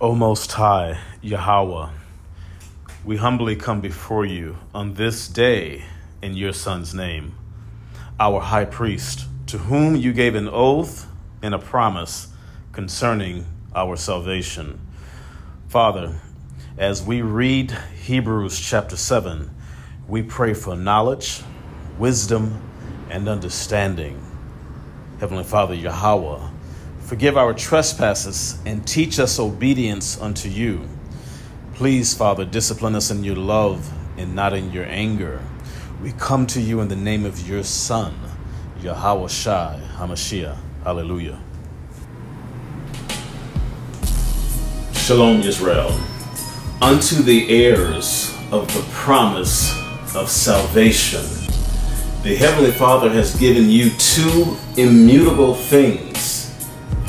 O Most High, Yahawah, we humbly come before you on this day in your Son's name, our high priest, to whom you gave an oath and a promise concerning our salvation. Father, as we read Hebrews chapter 7, we pray for knowledge, wisdom, and understanding. Heavenly Father, Yahawah, forgive our trespasses and teach us obedience unto you. Please, Father, discipline us in your love and not in your anger. We come to you in the name of your Son, Yahawashai, HaMashiach. Hallelujah. Shalom, Yisrael. Unto the heirs of the promise of salvation. The Heavenly Father has given you two immutable things.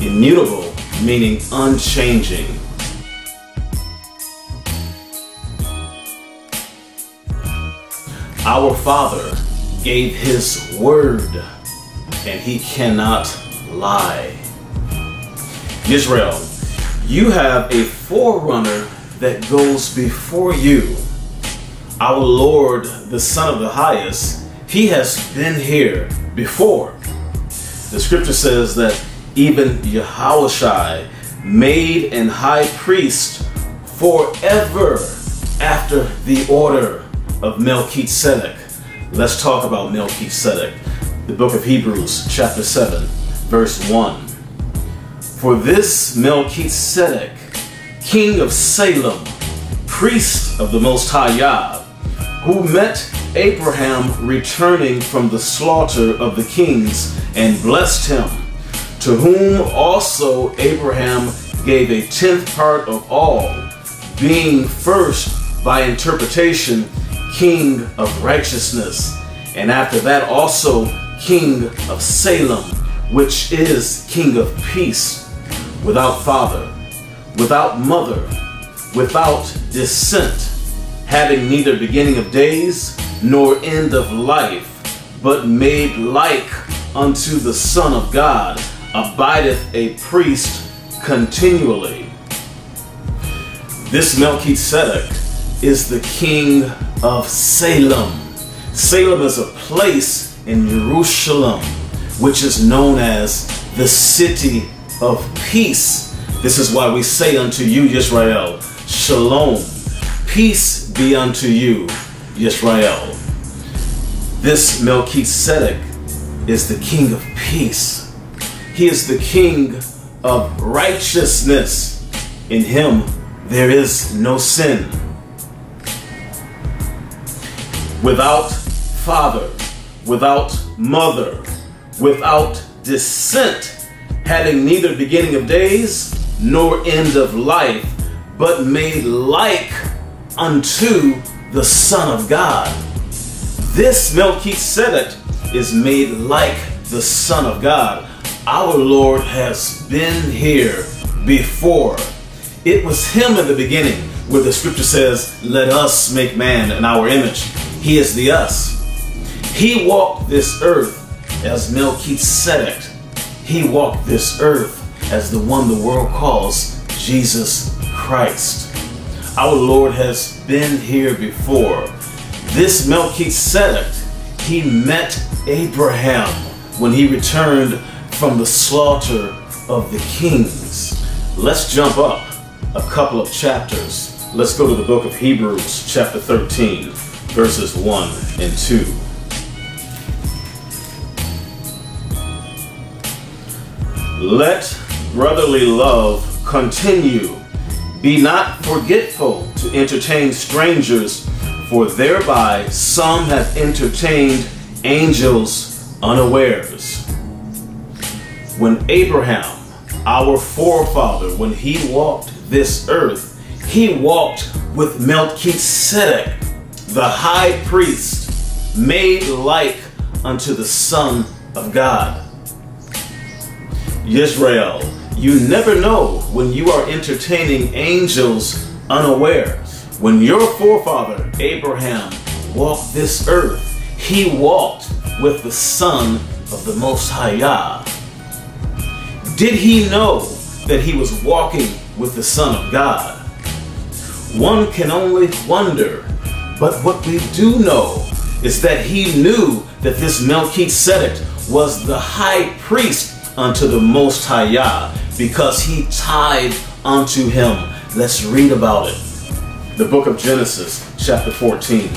Immutable, meaning unchanging. Our Father gave His word, and He cannot lie. Israel, you have a forerunner that goes before you. Our Lord, the Son of the Highest, He has been here before. The scripture says that even Yahawashai, made an high priest forever after the order of Melchizedek. Let's talk about Melchizedek. The book of Hebrews chapter 7, verse 1. For this Melchizedek, king of Salem, priest of the Most High YAH, who met Abraham returning from the slaughter of the kings and blessed him, to whom also Abraham gave a 10th part of all, being first, by interpretation, king of righteousness, and after that also king of Salem, which is king of peace, without father, without mother, without descent, having neither beginning of days nor end of life, but made like unto the Son of God, abideth a priest continually. This Melchizedek is the king of Salem. Salem is a place in Jerusalem, which is known as the city of peace. This is why we say unto you, Yisrael, Shalom. Peace be unto you, Yisrael. This Melchizedek is the king of peace. He is the king of righteousness. In him there is no sin. Without father, without mother, without descent, having neither beginning of days nor end of life, but made like unto the Son of God. This Melchizedek is made like the Son of God. Our Lord has been here before. It was Him in the beginning, where the scripture says, let us make man in our image. He is the us. He walked this earth as Melchizedek. He walked this earth as the one the world calls Jesus Christ. Our Lord has been here before. This Melchizedek, He met Abraham when he returned from the slaughter of the kings. Let's jump up a couple of chapters. Let's go to the book of Hebrews chapter 13, verses 1 and 2. Let brotherly love continue. Be not forgetful to entertain strangers, for thereby some have entertained angels unawares. When Abraham, our forefather, when he walked this earth, he walked with Melchizedek, the high priest, made like unto the Son of God. Yisrael, you never know when you are entertaining angels unaware. When your forefather, Abraham, walked this earth, he walked with the Son of the Most High YAH. Did he know that he was walking with the Son of God. One can only wonder, but what we do know is that he knew that this Melchizedek was the high priest unto the Most High Yah, because he tithed unto him. Let's read about it. The book of Genesis, chapter 14.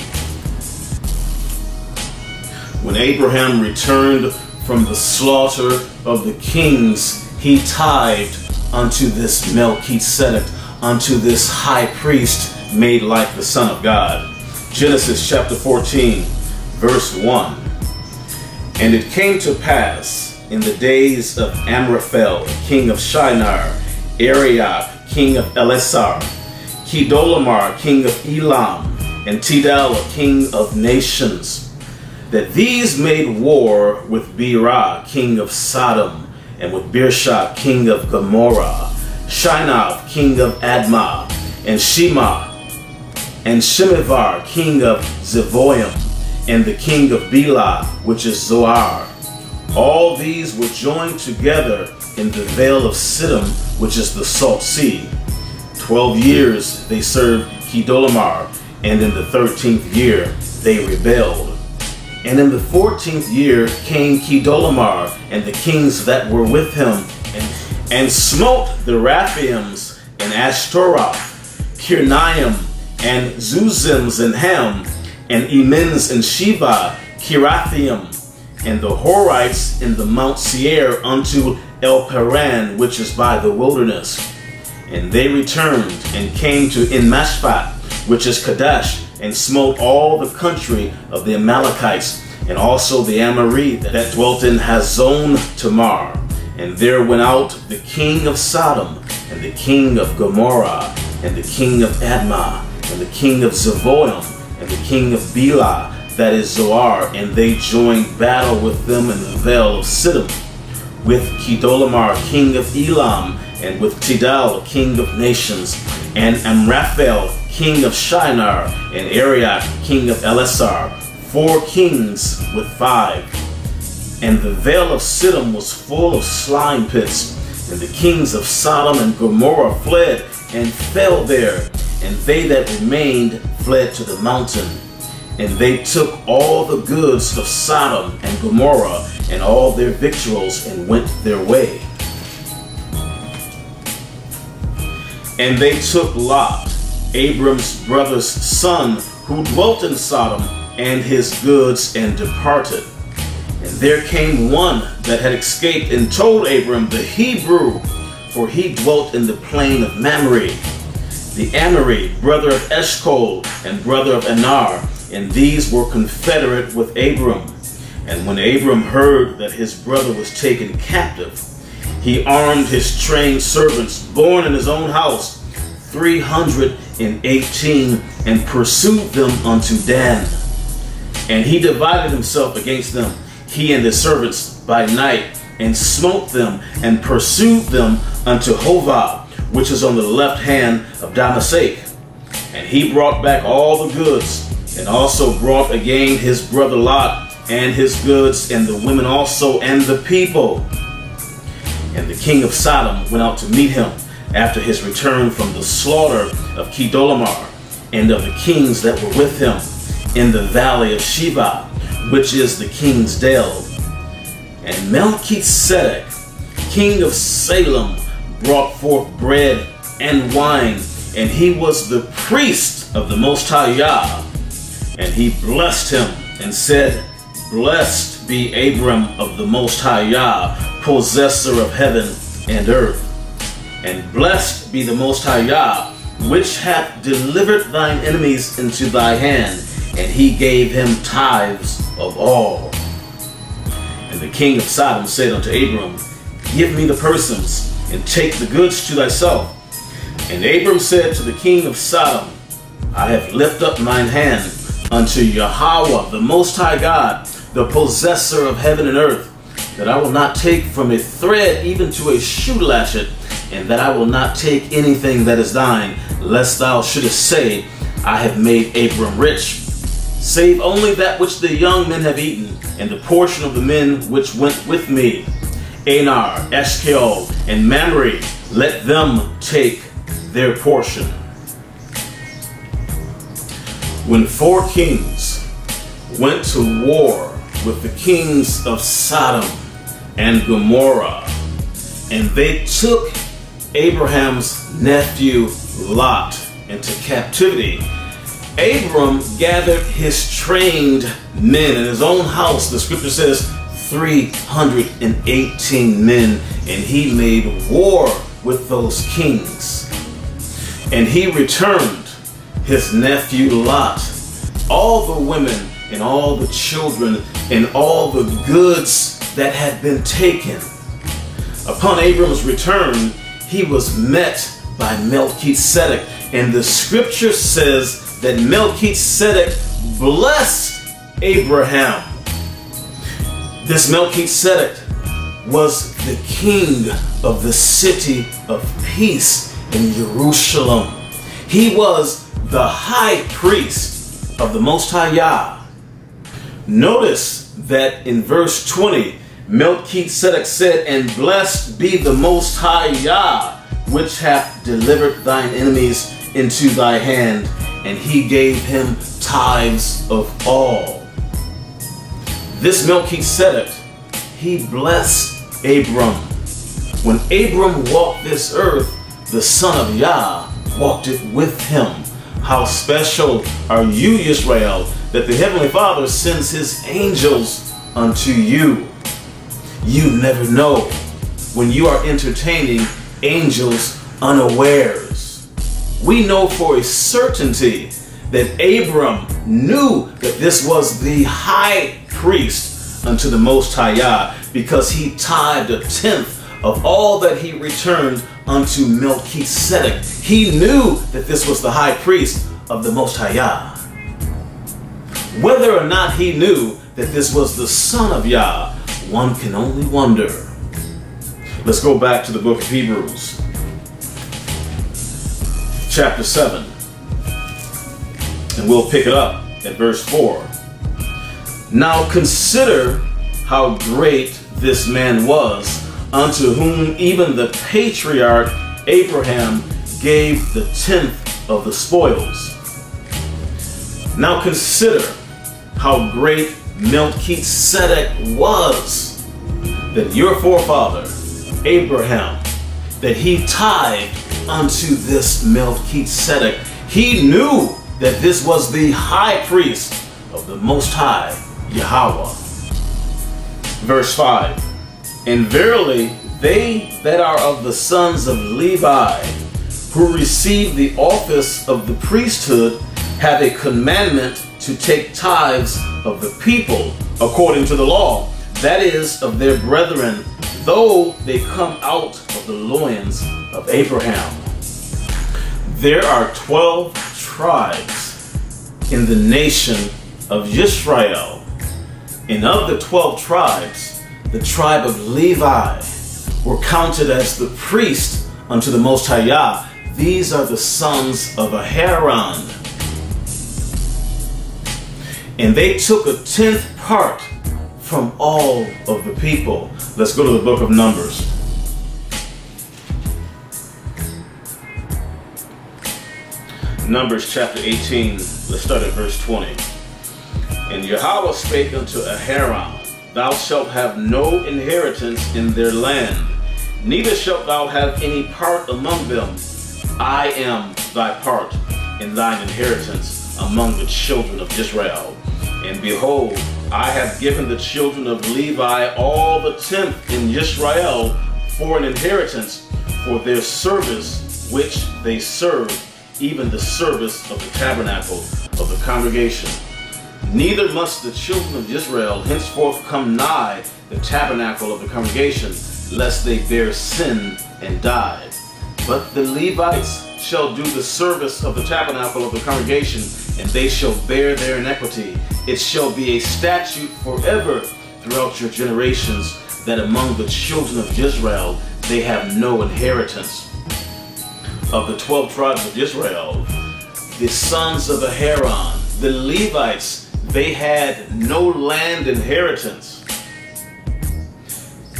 When Abraham returned from the slaughter of the kings, he tithed unto this Melchizedek, unto this high priest made like the Son of God. Genesis chapter 14, verse 1. And it came to pass in the days of Amraphel, king of Shinar, Arioch, king of Elessar, Chedorlaomer, king of Elam, and Tidal, king of nations, that these made war with Berah, king of Sodom, and with Birshah, king of Gomorrah, Shinab, king of Admah, and Shema, and Shemevar, king of Zevoim, and the king of Bela, which is Zoar. All these were joined together in the vale of Siddim, which is the Salt Sea. 12 years they served Chedorlaomer, and in the 13th year they rebelled. And in the 14th year came Chedorlaomer and the kings that were with him, and smote the Raphaims and Ashtaroth, Kirnaim and Zuzims and Ham, and Emins and Sheba, Kirathaim, and the Horites in the Mount Seir unto El Paran, which is by the wilderness. And they returned and came to En-Mishpat, which is Kadesh, and smote all the country of the Amalekites, and also the Amorite that dwelt in Hazon Tamar. And there went out the king of Sodom, and the king of Gomorrah, and the king of Admah, and the king of Zeboim, and the king of Bela, that is Zoar, and they joined battle with them in the vale of Siddim, with Chedorlaomer, king of Elam, and with Tidal, king of nations, and Amraphel, king of Shinar, and Arioch, king of Elessar, 4 kings with 5. And the vale of Siddim was full of slime pits, and the kings of Sodom and Gomorrah fled and fell there, and they that remained fled to the mountain. And they took all the goods of Sodom and Gomorrah and all their victuals, and went their way. And they took Lot, Abram's brother's son, who dwelt in Sodom, and his goods, and departed. And there came one that had escaped, and told Abram the Hebrew, for he dwelt in the plain of Mamre, the Amorite, brother of Eshcol, and brother of Anar, and these were confederate with Abram. And when Abram heard that his brother was taken captive, he armed his trained servants, born in his own house, 318, and pursued them unto Dan. And he divided himself against them, he and his servants, by night, and smote them, and pursued them unto Hovah, which is on the left hand of Damascus. And he brought back all the goods, and also brought again his brother Lot, and his goods, and the women also, and the people. And the king of Sodom went out to meet him after his return from the slaughter of Chedorlaomer, and of the kings that were with him, in the valley of Sheba, which is the king's dale. And Melchizedek, king of Salem, brought forth bread and wine, and he was the priest of the Most High Yah. And he blessed him, and said, Blessed be Abram of the Most High Yah, possessor of heaven and earth. And blessed be the Most High Yah, which hath delivered thine enemies into thy hand. And he gave him tithes of all. And the king of Sodom said unto Abram, Give me the persons, and take the goods to thyself. And Abram said to the king of Sodom, I have lifted up mine hand unto Yahawah, the Most High God, the possessor of heaven and earth, that I will not take from a thread even to a shoe latchet, and that I will not take anything that is thine, lest thou shouldest say, I have made Abram rich, save only that which the young men have eaten, and the portion of the men which went with me, Anar, Eshcol, and Mamre, Let them take their portion. When four kings went to war with the kings of Sodom and Gomorrah, and they took Abraham's nephew Lot into captivity, Abram gathered his trained men in his own house. The scripture says 318 men, and he made war with those kings. And he returned his nephew Lot, all the women and all the children and all the goods that had been taken. Upon Abram's return, he was met by Melchizedek, and the scripture says that Melchizedek blessed Abraham. This Melchizedek was the king of the city of peace in Jerusalem. He was the high priest of the Most High Yah. Notice that in verse 20, Melchizedek said, "And blessed be the Most High Yah, which hath delivered thine enemies into thy hand." And he gave him tithes of all. This Melchizedek, he blessed Abram. When Abram walked this earth, the Son of Yah walked it with him. How special are you, Yisrael, that the Heavenly Father sends his angels unto you. You never know when you are entertaining angels unawares. We know for a certainty that Abram knew that this was the high priest unto the Most High Yah, because he tithed a tenth of all that he returned unto Melchizedek. He knew that this was the high priest of the Most High Yah. Whether or not he knew that this was the Son of Yah, one can only wonder. Let's go back to the book of Hebrews. Chapter 7, and we'll pick it up at verse 4. Now consider how great this man was, unto whom even the patriarch Abraham gave the tenth of the spoils. Now consider how great Melchizedek was, that your forefather Abraham, that he tithed unto this Melchizedek. He knew that this was the high priest of the Most High Yahawah. Verse 5, and verily they that are of the sons of Levi, who receive the office of the priesthood, have a commandment to take tithes of the people according to the law, that is, of their brethren, though they come out of the loins of Abraham. There are 12 tribes in the nation of Yisrael, and of the 12 tribes, the tribe of Levi were counted as the priest unto the Most High Yah. These are the sons of Aharon, and they took a tenth part from all of the people. Let's go to the book of Numbers. Numbers chapter 18, let's start at verse 20. And Yahweh spake unto Aharon, thou shalt have no inheritance in their land, neither shalt thou have any part among them. I am thy part and thine inheritance among the children of Israel. And behold, I have given the children of Levi all the tenth in Yisrael for an inheritance, for their service which they serve, even the service of the tabernacle of the congregation. Neither must the children of Israel henceforth come nigh the tabernacle of the congregation, lest they bear sin and die. But the Levites shall do the service of the tabernacle of the congregation, and they shall bear their iniquity. It shall be a statute forever throughout your generations, that among the children of Israel they have no inheritance. Of the 12 tribes of Israel, the sons of Aharon, the Levites, they had no land inheritance.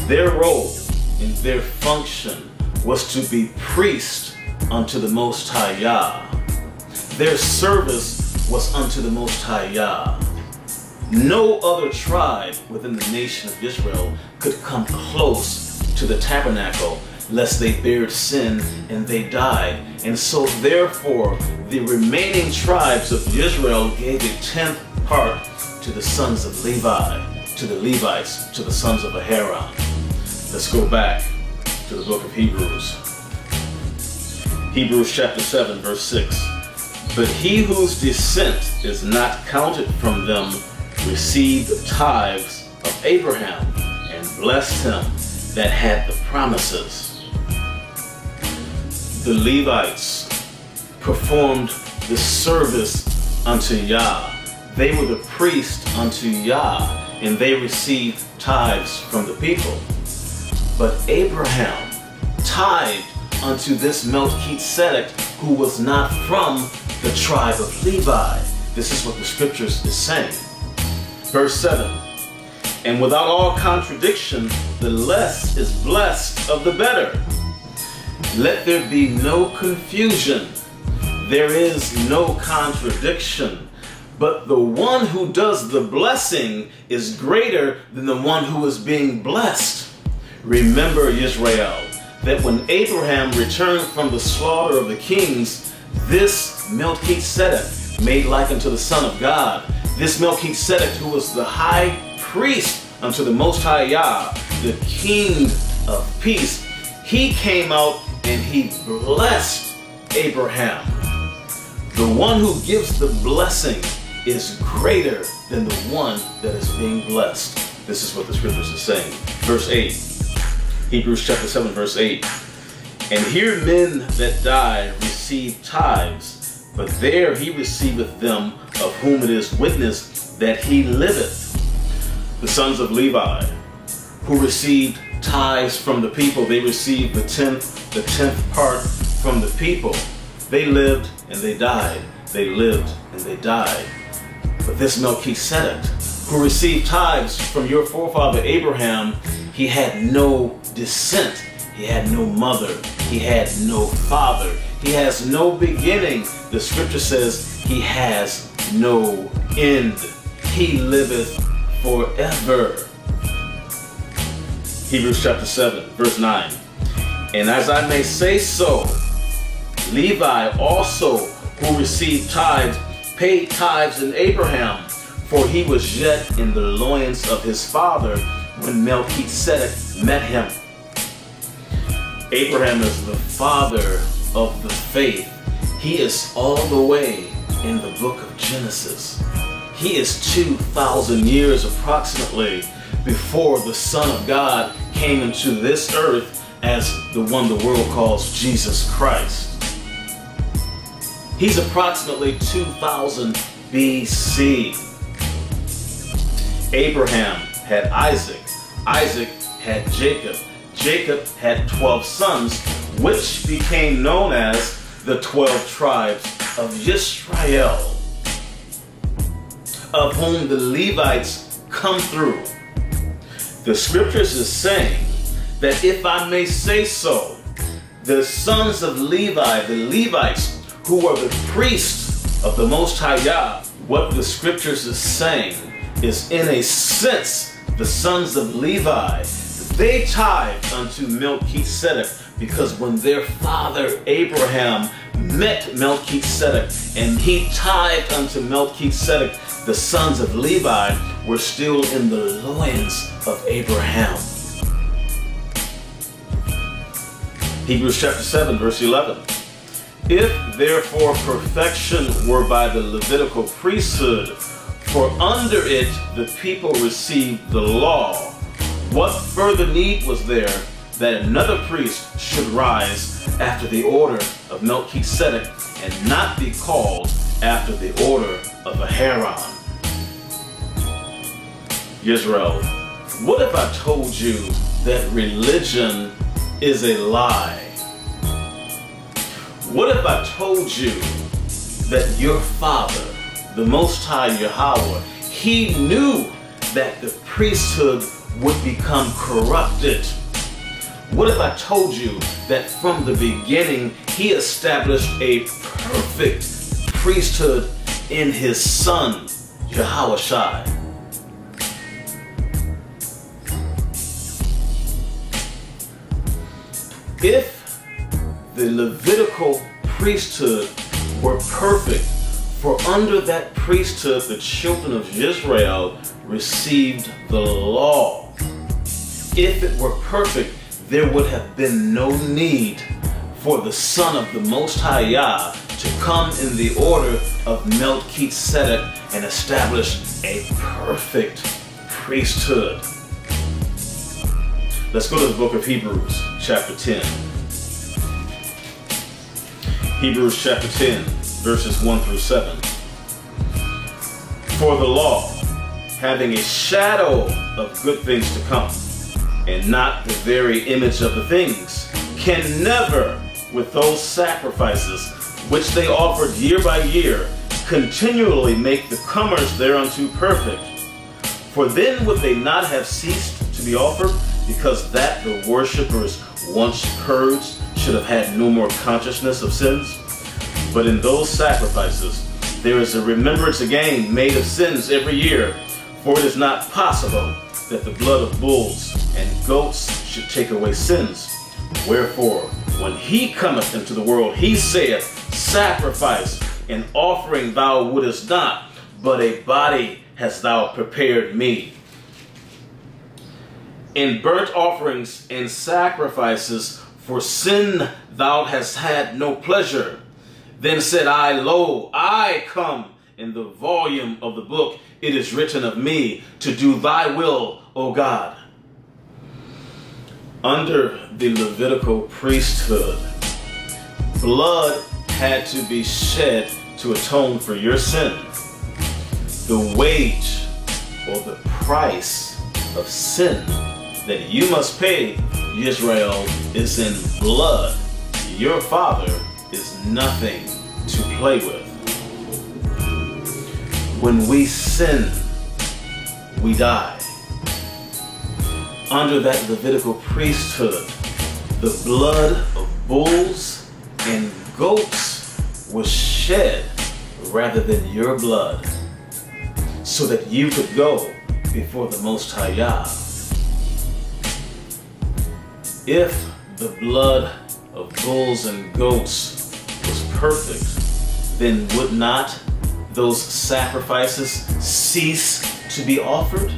Their role and their function was to be priest unto the Most High Yah. Their service was unto the Most High Yah. No other tribe within the nation of Israel could come close to the tabernacle, lest they bared sin and they died. And so therefore, the remaining tribes of Israel gave a 10th part to the sons of Levi, to the Levites, to the sons of Aharon. Let's go back to the book of Hebrews. Hebrews chapter 7, verse 6. But he whose descent is not counted from them received the tithes of Abraham, and blessed him that had the promises. The Levites performed the service unto Yah. They were the priest unto Yah, and they received tithes from the people. But Abraham tithed unto this Melchizedek, who was not from the tribe of Levi. This is what the scriptures is saying. Verse 7, and without all contradiction, the less is blessed of the better. Let there be no confusion. There is no contradiction. But the one who does the blessing is greater than the one who is being blessed. Remember, Israel, that when Abraham returned from the slaughter of the kings, this Melchizedek, made like unto the Son of God, this Melchizedek, who was the high priest unto the Most High Yah, the King of Peace, he came out and he blessed Abraham. The one who gives the blessing is greater than the one that is being blessed. This is what the scriptures are saying. Verse 8, Hebrews chapter 7, verse 8. And here men that die receive tithes, but there he receiveth them of whom it is witnessed that he liveth. The sons of Levi, who received tithes from the people, they received the tenth part from the people. They lived and they died. They lived and they died. But this Melchizedek, who received tithes from your forefather Abraham, he had no descent. He had no mother. He had no father. He has no beginning. The scripture says he has no end. He liveth forever. Hebrews chapter 7, verse 9. And as I may say so, Levi also, who received tithes, paid tithes in Abraham, for he was yet in the loins of his father when Melchizedek met him. Abraham is the father of the faith. He is all the way in the book of Genesis. He is 2,000 years approximately before the Son of God came into this earth as the one the world calls Jesus Christ. He's approximately 2,000 BC. Abraham had Isaac. Isaac had Jacob. Jacob had 12 sons, which became known as the 12 tribes of Yisrael, of whom the Levites come through. The scriptures is saying that, if I may say so, the sons of Levi, the Levites, who are the priests of the Most High Yah, what the scriptures is saying is, in a sense, the sons of Levi, they tithed unto Melchizedek, because when their father Abraham met Melchizedek and he tithed unto Melchizedek, the sons of Levi were still in the loins of Abraham. Hebrews chapter 7, verse 11. If therefore perfection were by the Levitical priesthood, for under it the people received the law, what further need was there that another priest should rise after the order of Melchizedek, and not be called after the order of Aharon? Israel, what if I told you that religion is a lie? What if I told you that your Father, the Most High Yahweh, he knew that the priesthood would become corrupted? What if I told you that from the beginning he established a perfect priesthood in his son, Yahawashai? If the Levitical priesthood were perfect, for under that priesthood the children of Israel received the law. If it were perfect, there would have been no need for the Son of the Most High Yah to come in the order of Melchizedek and establish a perfect priesthood. Let's go to the book of Hebrews, chapter 10. Hebrews chapter 10, verses 1 through 7. For the law, having a shadow of good things to come, and not the very image of the things, can never, with those sacrifices which they offered year by year, continually make the comers thereunto perfect. For then would they not have ceased to be offered, because that the worshippers once purged should have had no more consciousness of sins? But in those sacrifices there is a remembrance again made of sins every year, for it is not possible that the blood of bulls and goats should take away sins. Wherefore, when he cometh into the world, he saith, Sacrifice and offering thou wouldest not, but a body hast thou prepared me. In burnt offerings and sacrifices for sin thou hast had no pleasure. Then said I, Lo, I come. In the volume of the book it is written of me, to do thy will, O God. Under the Levitical priesthood, blood had to be shed to atone for your sin. The wage or the price of sin that you must pay, Israel, is in blood. Your father is nothing to play with. When we sin, we die. Under that Levitical priesthood, the blood of bulls and goats was shed rather than your blood, so that you could go before the Most High Yah. If the blood of bulls and goats was perfect, then would not those sacrifices cease to be offered?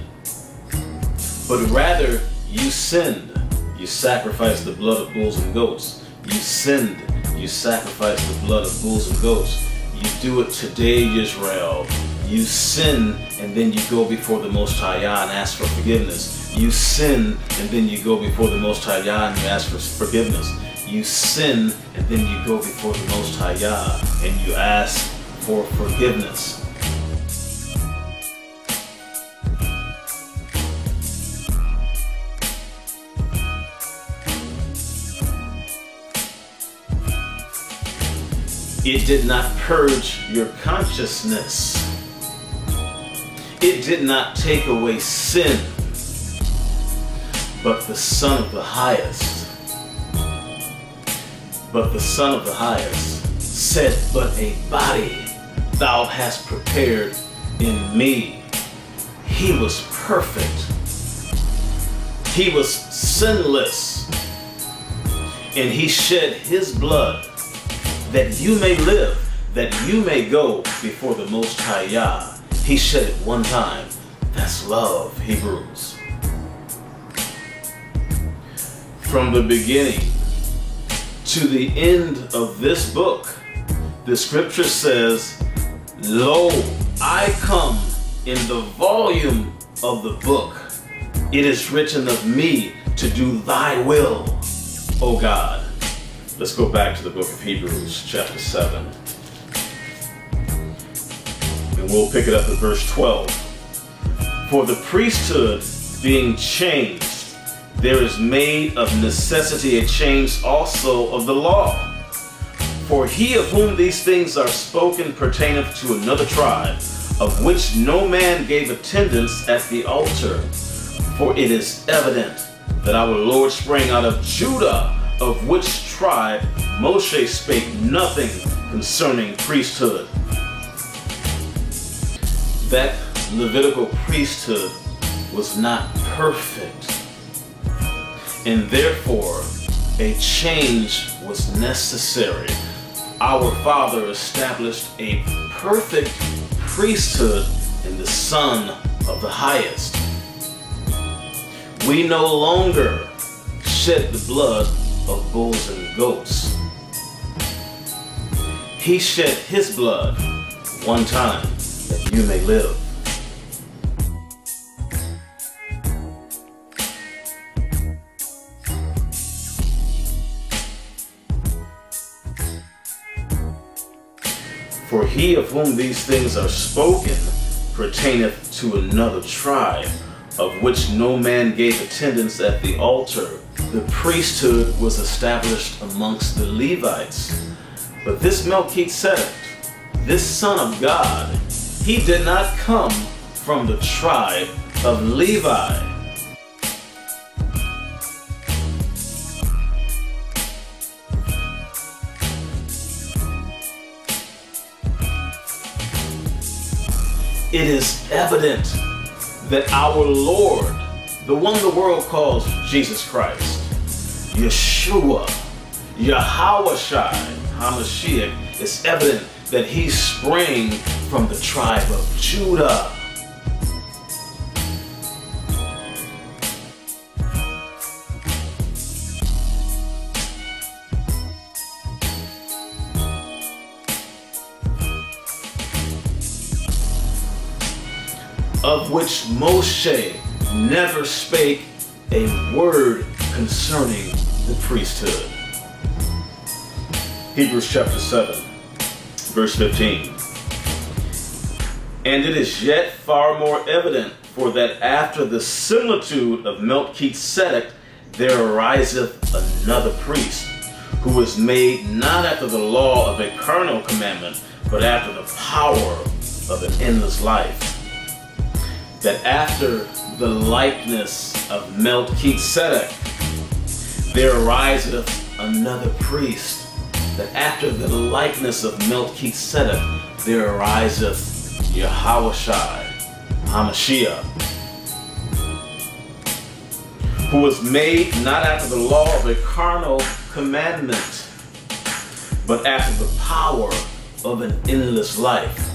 But rather, you sinned, you sacrificed the blood of bulls and goats. You sinned, you sacrificed the blood of bulls and goats. You do it today, Israel. You sin, and then you go before the Most High Yah and ask for forgiveness. You sin, and then you go before the Most High Yah and you ask for forgiveness. You sin, and then you go before the Most High Yah and you ask for forgiveness. It did not purge your consciousness. It did not take away sin. But the Son of the Highest said, But a body thou hast prepared in me. He was perfect. He was sinless. And he shed his blood that you may live, that you may go before the Most High Yah. He shed it one time. That's love, Hebrews. From the beginning to the end of this book, the scripture says, Lo, I come in the volume of the book. It is written of me to do thy will, O God. Let's go back to the book of Hebrews, chapter 7. And we'll pick it up at verse 12. For the priesthood being changed, there is made of necessity a change also of the law. For he of whom these things are spoken pertaineth to another tribe, of which no man gave attendance at the altar. For it is evident that our Lord sprang out of Judah, of which tribe Moshe spake nothing concerning priesthood. That Levitical priesthood was not perfect, and therefore a change was necessary. Our Father established a perfect priesthood in the Son of the Highest. We no longer shed the blood of bulls and goats. He shed his blood one time that you may live. For he of whom these things are spoken pertaineth to another tribe, of which no man gave attendance at the altar. The priesthood was established amongst the Levites. But this Melchizedek, this son of God, he did not come from the tribe of Levi. It is evident that our Lord, the one the world calls Jesus Christ, Yeshua, Yahawashai, HaMashiach, it's evident that he sprang from the tribe of Judah. Of which Moshe never spake a word concerning the priesthood. Hebrews chapter 7, verse 15. And it is yet far more evident, for that after the similitude of Melchizedek there ariseth another priest, who was made not after the law of a carnal commandment, but after the power of an endless life. That after the likeness of Melchizedek, there ariseth another priest. That after the likeness of Melchizedek, there ariseth Yahawashai, HaMashiach, who was made not after the law of a carnal commandment, but after the power of an endless life.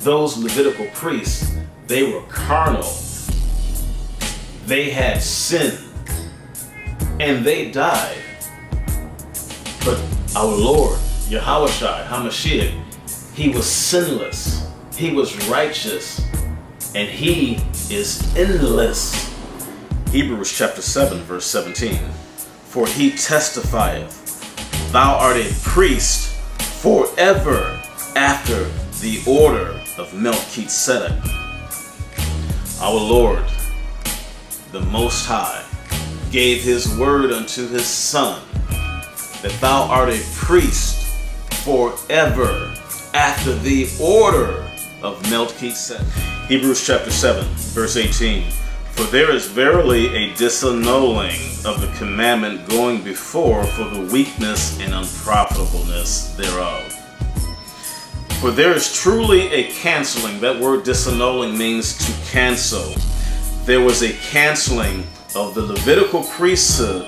Those Levitical priests, they were carnal, they had sin, and they died. But our Lord, Yahawashai, HaMashiach, he was sinless, he was righteous, and he is endless. Hebrews chapter 7, verse 17. For he testifieth, thou art a priest forever after the order of Melchizedek. Our Lord, the Most High, gave his word unto his Son, that thou art a priest forever after the order of Melchizedek. Hebrews chapter 7, verse 18. For there is verily a disannulling of the commandment going before for the weakness and unprofitableness thereof. For there is truly a canceling. That word disannulling means to cancel. There was a canceling of the Levitical priesthood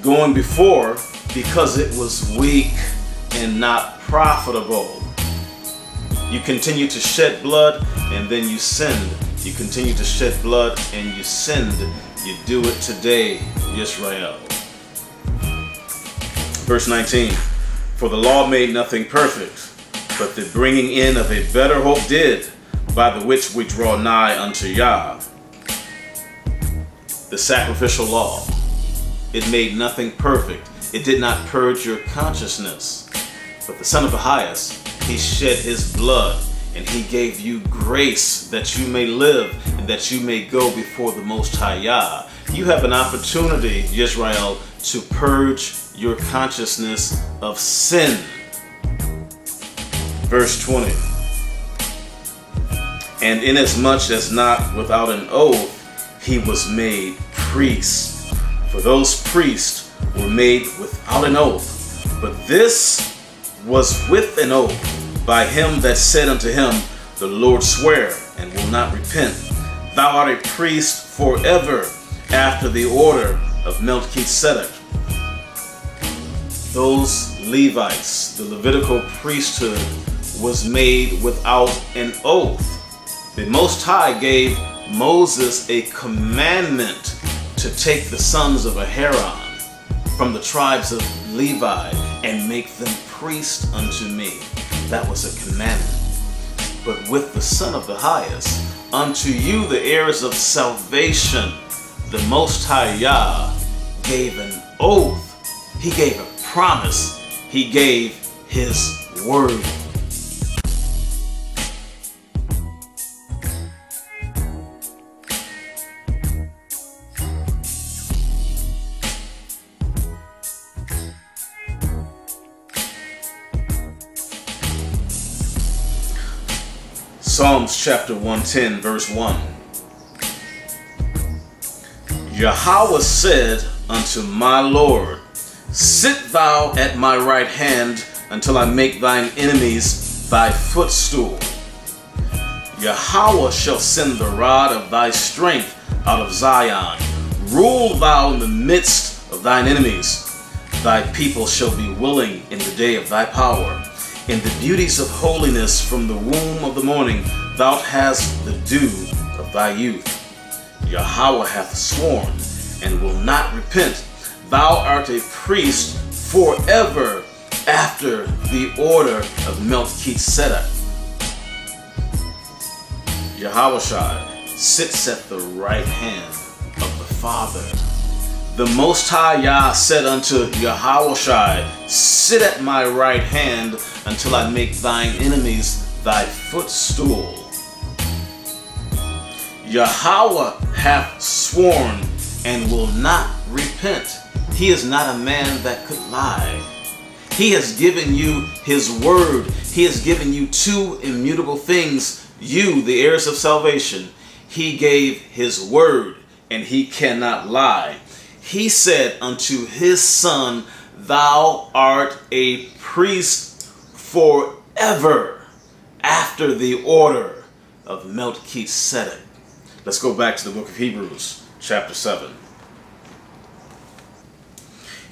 going before, because it was weak and not profitable. You continue to shed blood and then you sinned. You continue to shed blood and you sinned. You do it today, Yisrael. Verse 19, for the law made nothing perfect, but the bringing in of a better hope did, by the which we draw nigh unto Yah. The sacrificial law, it made nothing perfect. It did not purge your consciousness. But the Son of the Highest, he shed his blood, and he gave you grace that you may live and that you may go before the Most High Yah. You have an opportunity, Yisrael, to purge your consciousness of sin. Verse 20, and inasmuch as not without an oath he was made priests. For those priests were made without an oath, but this was with an oath by him that said unto him, The Lord sware and will not repent. Thou art a priest forever after the order of Melchizedek. Those Levites, the Levitical priesthood, was made without an oath. The Most High gave Moses a commandment to take the sons of Aharon from the tribes of Levi and make them priests unto me. That was a commandment. But with the Son of the Highest, unto you the heirs of salvation, the Most High YAH gave an oath. He gave a promise. He gave his word. Psalms chapter 110, verse 1. Yahawah said unto my Lord, Sit thou at my right hand until I make thine enemies thy footstool. Yahawah shall send the rod of thy strength out of Zion. Rule thou in the midst of thine enemies. Thy people shall be willing in the day of thy power. In the beauties of holiness from the womb of the morning, thou hast the dew of thy youth. Yahawah hath sworn, and will not repent. Thou art a priest forever after the order of Melchizedek. Yahawashai sits at the right hand of the Father. The Most High YAH said unto Yahawashai, Sit at my right hand until I make thine enemies thy footstool. Yahawah hath sworn and will not repent. He is not a man that could lie. He has given you his word. He has given you two immutable things, you, the heirs of salvation. He gave his word, and he cannot lie. He said unto his son, Thou art a priest forever after the order of Melchizedek. Let's go back to the book of Hebrews, chapter 7.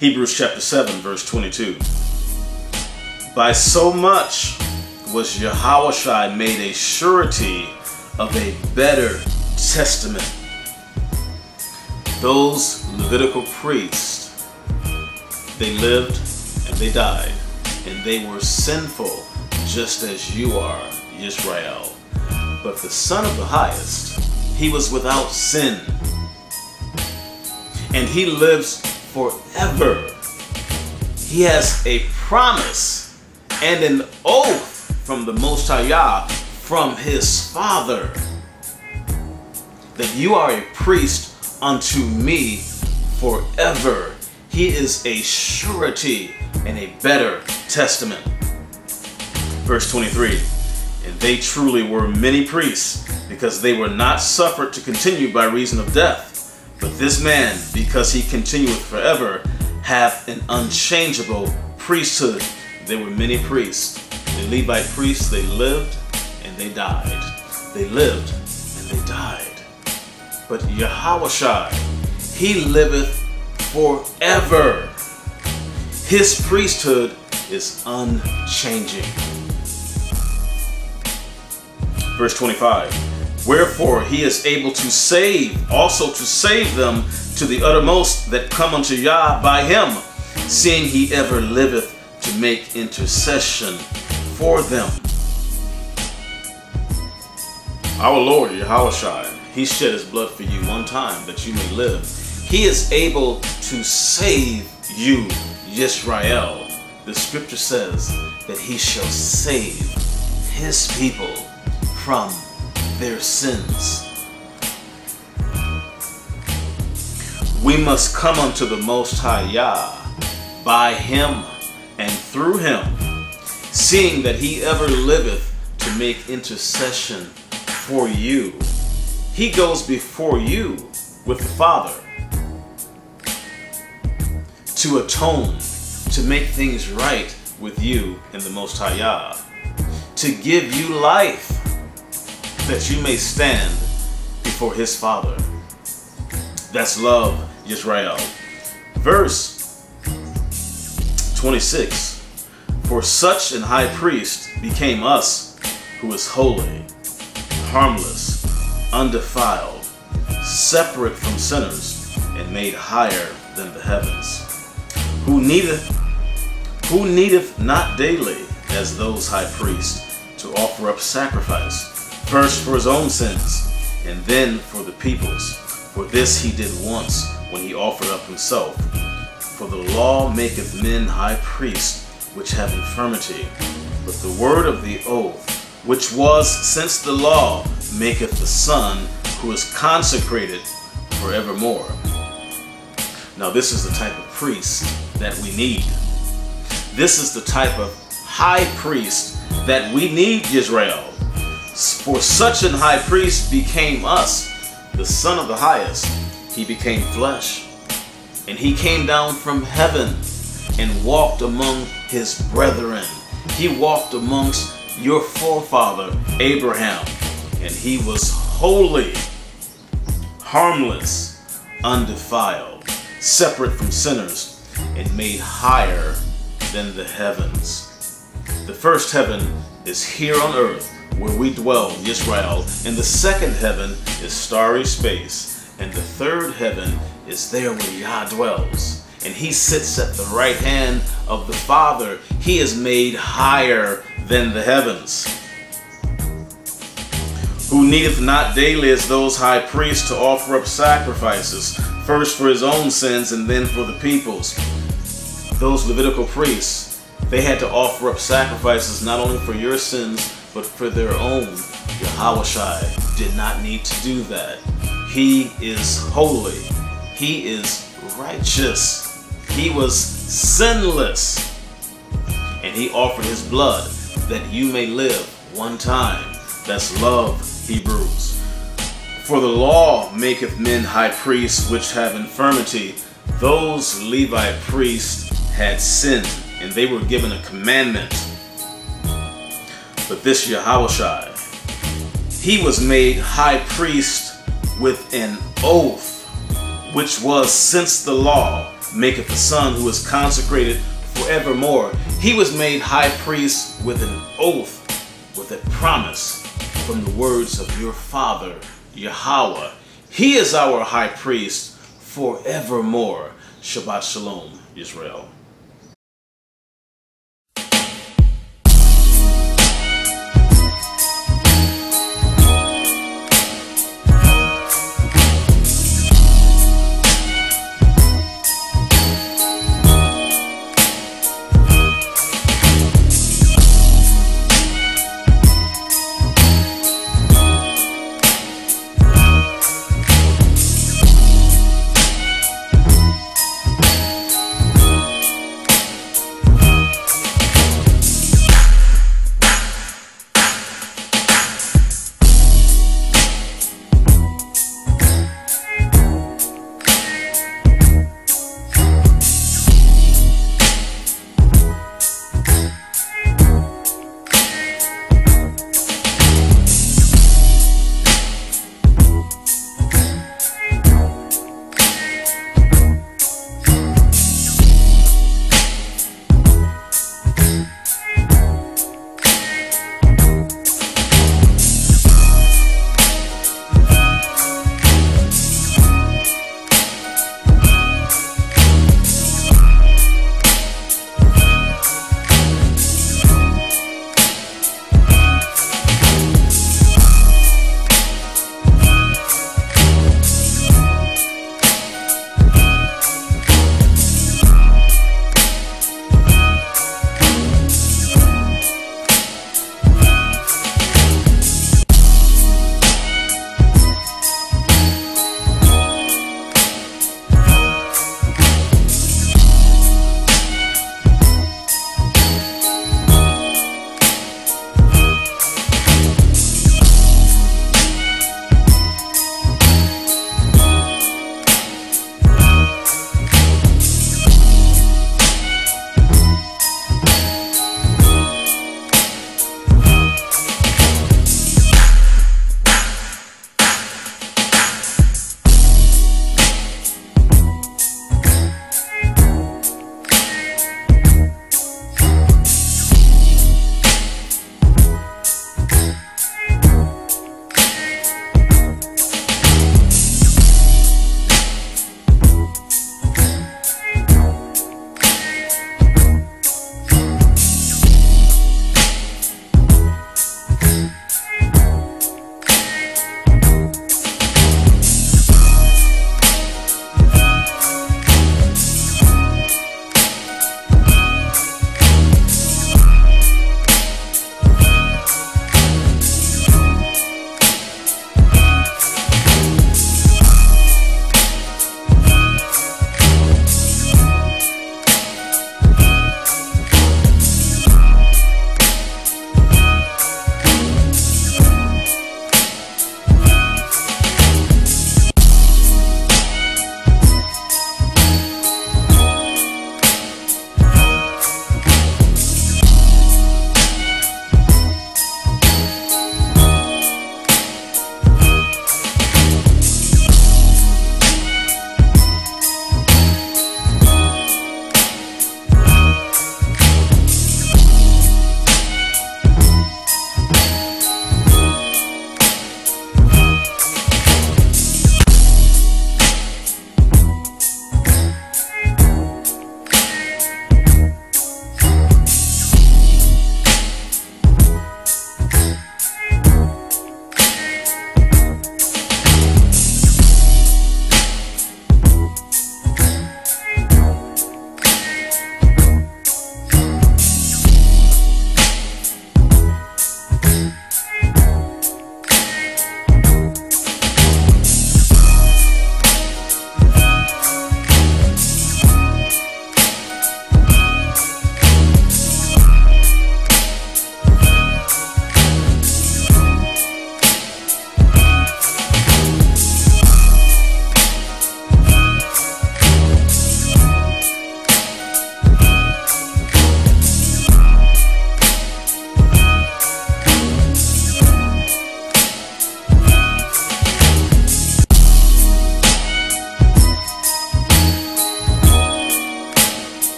Hebrews, chapter 7, verse 22. By so much was Yahawashai made a surety of a better testament. Those Levitical priests, they lived and they died, and they were sinful just as you are, Yisrael. But the Son of the Highest, he was without sin, and he lives forever. He has a promise and an oath from the Most High YAH, from his Father, that you are a priest unto me forever. He is a surety and a better testament. Verse 23, And they truly were many priests, because they were not suffered to continue by reason of death. But this man, because he continueth forever, hath an unchangeable priesthood. There were many priests. The Levite priests, they lived and they died. They lived and they died. But Yahawashai, he liveth forever. His priesthood is unchanging. Verse 25, Wherefore he is able to save, also to save them to the uttermost that come unto YAH by him, seeing he ever liveth to make intercession for them. Our Lord Yahawashai, he shed his blood for you one time that you may live. He is able to save you, Yisrael. The scripture says that he shall save his people from their sins. We must come unto the Most High YAH by him and through him, seeing that he ever liveth to make intercession for you. He goes before you with the Father. to atone, to make things right with you and the Most High Yah, to give you life, that you may stand before his Father. That's love, Yisrael. Verse 26, for such an high priest became us, who is holy, harmless, undefiled, separate from sinners, and made higher than the heavens, who needeth not daily, as those high priests, to offer up sacrifice, first for his own sins, and then for the people's. For this he did once, when he offered up himself. For the law maketh men high priests, which have infirmity. But the word of the oath, which was since the law, maketh the Son, who is consecrated forevermore. Now this is the type of priest that we need. This is the type of high priest that we need, Yisrael. For such an high priest became us, the Son of the Highest. He became flesh, and he came down from heaven and walked among his brethren. He walked amongst your forefather Abraham, and he was holy, harmless, undefiled, separate from sinners, and made higher than the heavens. The first heaven is here on earth, where we dwell, Yisrael, and the second heaven is starry space, and the third heaven is there where Yah dwells, and he sits at the right hand of the Father. He is made higher than the heavens. Who needeth not daily, as those high priests, to offer up sacrifices, first for his own sins and then for the people's. Those Levitical priests, they had to offer up sacrifices not only for your sins, but for their own. Yahawashai did not need to do that. He is holy. He is righteous. He was sinless. And he offered his blood that you may live one time. That's love, Hebrews. For the law maketh men high priests, which have infirmity. Those Levi priests had sinned, and they were given a commandment. But this Yahawashai, he was made high priest with an oath, which was since the law, maketh the Son, who is consecrated forevermore. He was made high priest with an oath, with a promise from the words of your father, Yahawah. He is our high priest forevermore. Shabbat Shalom, Israel.